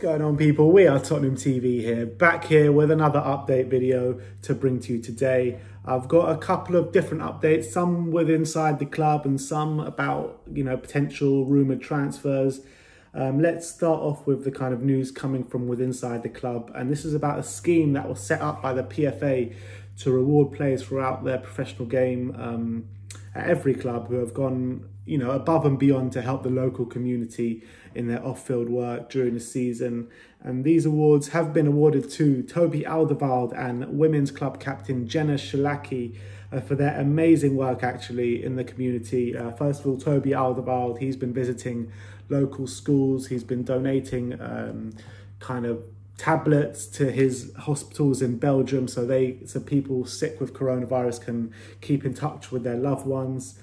What's going on, people? We are Tottenham TV here, back here with another update video to bring to you today. I've got a couple of different updates, some with inside the club and some about, you know, potential rumoured transfers. Let's start off with the kind of news coming from within inside the club, and this is about a scheme that was set up by the PFA to reward players throughout their professional game at every club who have gone, you know, above and beyond to help the local community in their off-field work during the season. And these awards have been awarded to Toby Alderweireld and women's club captain Jenna Schillaci for their amazing work actually in the community. First of all, Toby Alderweireld, he's been visiting local schools, he's been donating kind of tablets to his hospitals in Belgium so people sick with coronavirus can keep in touch with their loved ones.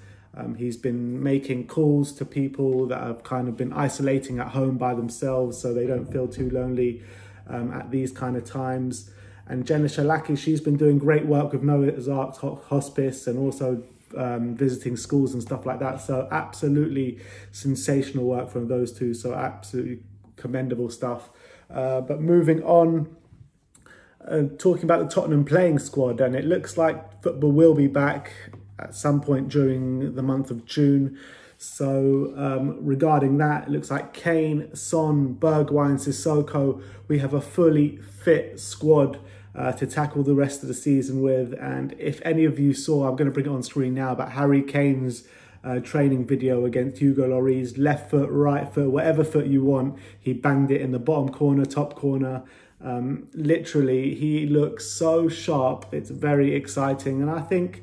He's been making calls to people that have kind of been isolating at home by themselves so they don't feel too lonely at these kind of times. And Jenna Schillaci, she's been doing great work with Noah's Ark Hospice and also visiting schools and stuff like that. So absolutely sensational work from those two. So absolutely commendable stuff. But moving on, talking about the Tottenham playing squad, and it looks like football will be back at some point during the month of June. So regarding that, it looks like Kane, Son, Bergwijn, Sissoko, we have a fully fit squad to tackle the rest of the season with. And if any of you saw, I'm going to bring it on screen now, but Harry Kane's training video against Hugo Lloris, left foot, right foot, whatever foot you want, he banged it in the bottom corner, top corner. Literally, he looks so sharp. It's very exciting. And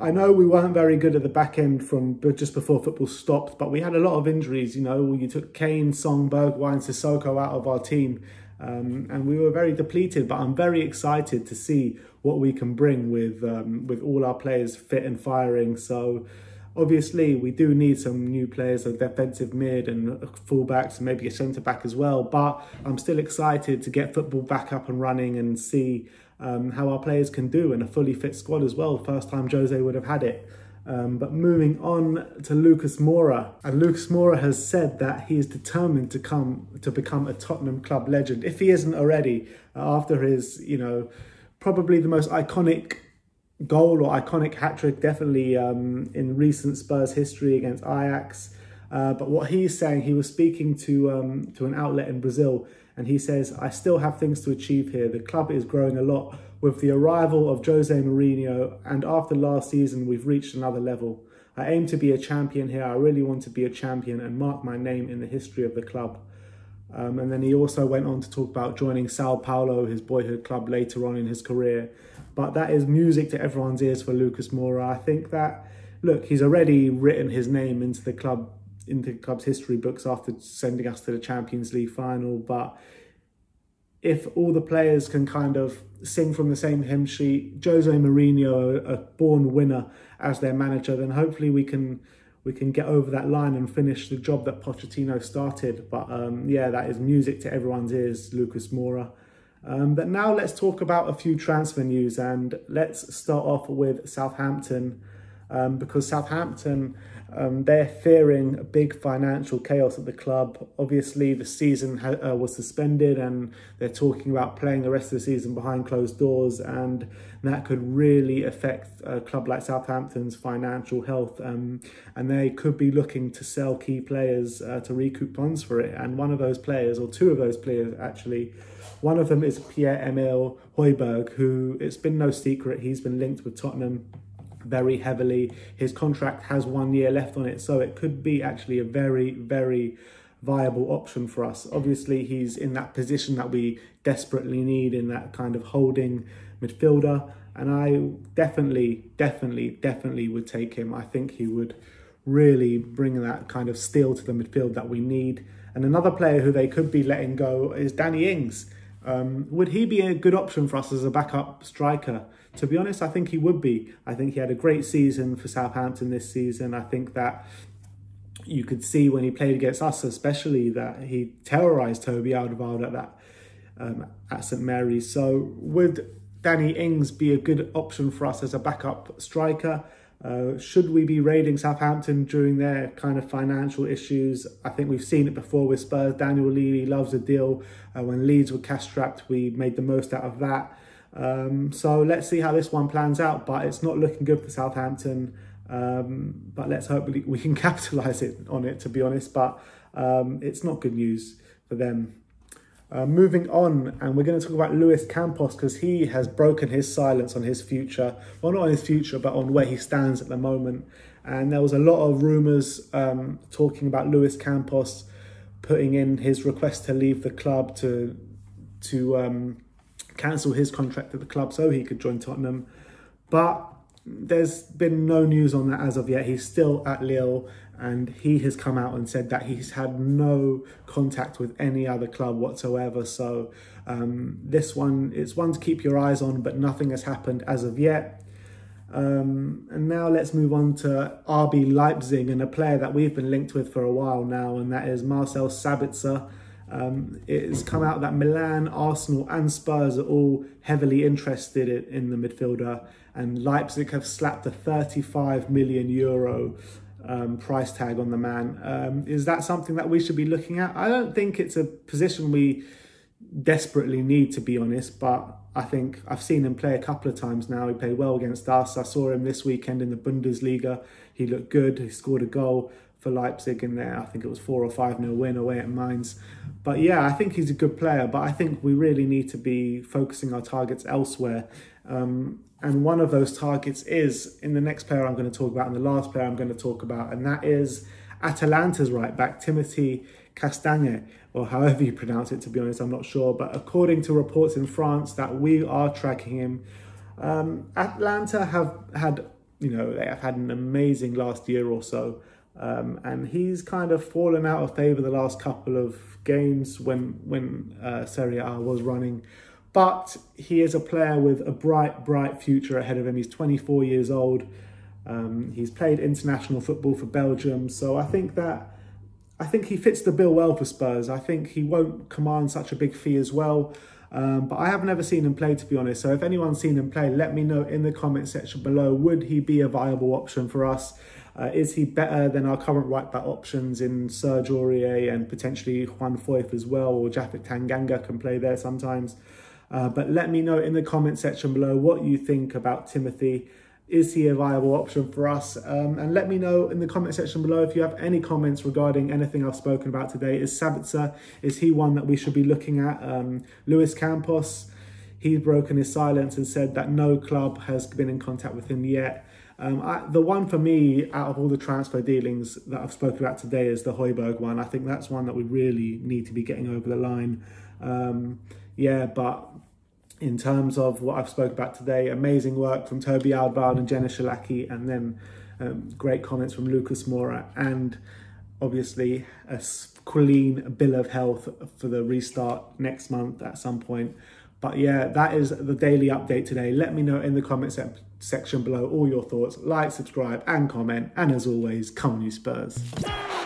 I know we weren't very good at the back end from just before football stopped, but we had a lot of injuries. You know, you took Kane, Son, Bergwijn, Sissoko out of our team, and we were very depleted. But I'm very excited to see what we can bring with all our players fit and firing. So obviously, we do need some new players, a defensive mid and fullbacks, and maybe a centre-back as well. But I'm still excited to get football back up and running and see how our players can do in a fully fit squad as well. First time Jose would have had it. But moving on to Lucas Moura. And Lucas Moura has said that he is determined to become a Tottenham club legend, if he isn't already, after his, you know, probably the most iconic goal or iconic hat-trick definitely in recent Spurs history against Ajax. But what he's saying, he was speaking to an outlet in Brazil, and he says, "I still have things to achieve here. The club is growing a lot. With the arrival of Jose Mourinho and after last season, we've reached another level. I aim to be a champion here. I really want to be a champion and mark my name in the history of the club." And then he also went on to talk about joining Sao Paulo, his boyhood club, later on in his career. But that is music to everyone's ears for Lucas Moura. I think that, look, he's already written his name into the club's history books after sending us to the Champions League final. But if all the players can kind of sing from the same hymn sheet, Jose Mourinho, a born winner, as their manager, then hopefully we can get over that line and finish the job that Pochettino started. But yeah, that is music to everyone's ears, Lucas Moura. But now let's talk about a few transfer news, and let's start off with Southampton. Because Southampton, they're fearing a big financial chaos at the club. Obviously, the season was suspended, and they're talking about playing the rest of the season behind closed doors, and that could really affect a club like Southampton's financial health. And they could be looking to sell key players to recoup funds for it. And one of those players, or two of those players actually, one of them is Pierre-Emile Højbjerg, who, it's been no secret, he's been linked with Tottenham very heavily. His contract has 1 year left on it, so it could be actually a very, very viable option for us. Obviously, he's in that position that we desperately need, in that kind of holding midfielder, and I definitely would take him. I think he would really bring that kind of steel to the midfield that we need. And another player who they could be letting go is Danny Ings. Would he be a good option for us as a backup striker? To be honest, I think he would be. I think he had a great season for Southampton this season. I think that you could see when he played against us, especially, that he terrorised Toby Alderweireld at St Mary's. So would Danny Ings be a good option for us as a backup striker? Should we be raiding Southampton during their kind of financial issues? I think we've seen it before with Spurs. Daniel Levy loves a deal. When Leeds were cash-strapped, we made the most out of that. So let's see how this one plans out, but it's not looking good for Southampton. But let's hope we can capitalise on it, to be honest. But it's not good news for them. Moving on, and we're going to talk about Luis Campos, because he has broken his silence on his future. Well, not on his future, but on where he stands at the moment. And there was a lot of rumours talking about Luis Campos putting in his request to leave the club to cancel his contract at the club so he could join Tottenham. But there's been no news on that as of yet. He's still at Lille, and he has come out and said that he's had no contact with any other club whatsoever. So this one, it's one to keep your eyes on, but nothing has happened as of yet. And now let's move on to RB Leipzig and a player that we've been linked with for a while now, and that is Marcel Sabitzer. It's come out that Milan, Arsenal and Spurs are all heavily interested in the midfielder, and Leipzig have slapped a €35 million price tag on the man. Is that something that we should be looking at? I don't think it's a position we desperately need, to be honest, but I think I've seen him play a couple of times now. He played well against us. I saw him this weekend in the Bundesliga. He looked good. He scored a goal for Leipzig in there. I think it was 4 or 5-0 win away at Mainz. But yeah, I think he's a good player, but I think we really need to be focusing our targets elsewhere. And one of those targets is in the next player I'm going to talk about, and the last player I'm going to talk about, and that is Atalanta's right back, Timothy Castagne, or however you pronounce it, to be honest, I'm not sure. But according to reports in France that we are tracking him, Atalanta have had, they have had an amazing last year or so. And he's kind of fallen out of favour the last couple of games when Serie A was running. But he is a player with a bright, bright future ahead of him. He's 24 years old. He's played international football for Belgium. So I think he fits the bill well for Spurs. I think he won't command such a big fee as well. But I have never seen him play, to be honest. So if anyone's seen him play, let me know in the comment section below. Would he be a viable option for us? Is he better than our current right-back options in Serge Aurier and potentially Juan Foyth as well, or Japhet Tanganga can play there sometimes? But let me know in the comment section below what you think about Timothy. Is he a viable option for us? And let me know in the comment section below if you have any comments regarding anything I've spoken about today. Is Sabitzer, is he one that we should be looking at? Luis Campos, he's broken his silence and said that no club has been in contact with him yet. The one for me out of all the transfer dealings that I've spoken about today is the Højbjerg one. I think that's one that we really need to be getting over the line. Yeah, but in terms of what I've spoken about today, amazing work from Toby Alderweireld and Jenna Schillaci, and then great comments from Lucas Moura, and obviously a clean bill of health for the restart next month at some point. But yeah, that is the daily update today. Let me know in the comments section below all your thoughts. Like, subscribe and comment. And as always, come on you Spurs.